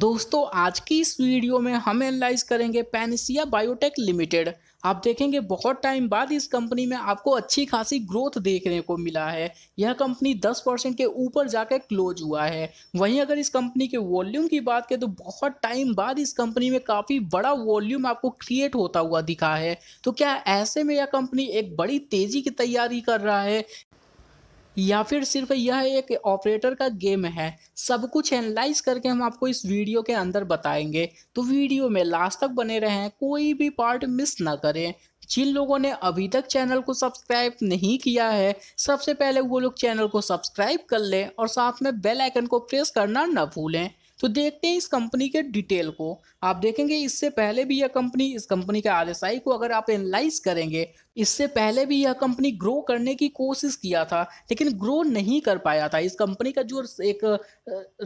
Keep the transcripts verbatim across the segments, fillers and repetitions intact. दोस्तों आज की इस वीडियो में हम एनालाइज करेंगे पैनासिया बायोटेक लिमिटेड। आप देखेंगे बहुत टाइम बाद इस कंपनी में आपको अच्छी खासी ग्रोथ देखने को मिला है। यह कंपनी दस परसेंट के ऊपर जाकर क्लोज हुआ है। वहीं अगर इस कंपनी के वॉल्यूम की बात करें तो बहुत टाइम बाद इस कंपनी में काफ़ी बड़ा वॉल्यूम आपको क्रिएट होता हुआ दिखा है। तो क्या ऐसे में यह कंपनी एक बड़ी तेज़ी की तैयारी कर रहा है या फिर सिर्फ यह एक ऑपरेटर का गेम है? सब कुछ एनालाइज करके हम आपको इस वीडियो के अंदर बताएंगे, तो वीडियो में लास्ट तक बने रहें, कोई भी पार्ट मिस ना करें। जिन लोगों ने अभी तक चैनल को सब्सक्राइब नहीं किया है, सबसे पहले वो लोग चैनल को सब्सक्राइब कर लें और साथ में बेल आइकन को प्रेस करना ना भूलें। तो देखते हैं इस कंपनी के डिटेल को। आप देखेंगे इससे पहले भी यह कंपनी इस कंपनी के आरएसआई को अगर आप एनालाइज करेंगे, इससे पहले भी यह कंपनी ग्रो करने की कोशिश किया था लेकिन ग्रो नहीं कर पाया था। इस कंपनी का जो एक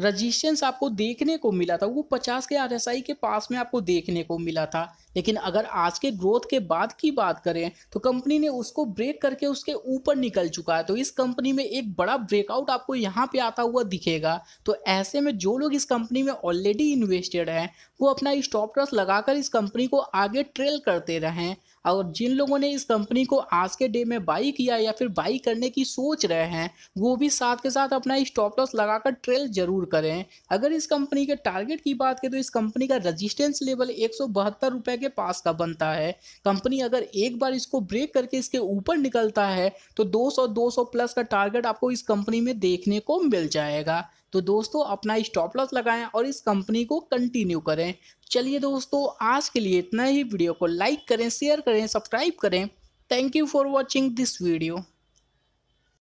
रजिस्टेंस आपको देखने को मिला था वो पचास के आरएसआई के पास में आपको देखने को मिला था। लेकिन अगर आज के ग्रोथ के बाद की बात करें तो कंपनी ने उसको ब्रेक करके उसके ऊपर निकल चुका है। तो इस कंपनी में एक बड़ा ब्रेकआउट आपको यहाँ पे आता हुआ दिखेगा। तो ऐसे में जो लोग इस कंपनी में ऑलरेडी इन्वेस्टेड हैं वो अपना स्टॉप लॉस लगाकर इस कंपनी को आगे ट्रेल करते रहें। और जिन लोगों ने इस कंपनी को आज के डे में बाई किया या फिर बाई करने की सोच रहे हैं वो भी साथ के साथ अपना स्टॉप लॉस लगाकर ट्रेल जरूर करें। अगर इस कंपनी के टारगेट की बात करें तो इस कंपनी का रेजिस्टेंस लेवल एक सौ बहत्तर रुपये के पास का बनता है। कंपनी अगर एक बार इसको ब्रेक करके इसके ऊपर निकलता है तो दो सौ दो सौ प्लस का टारगेट आपको इस कंपनी में देखने को मिल जाएगा। तो दोस्तों अपना स्टॉप लॉस लगाएं और इस कंपनी को कंटिन्यू करें। चलिए दोस्तों आज के लिए इतना ही। वीडियो को लाइक करें, शेयर करें, सब्सक्राइब करें। Thank you for watching this video.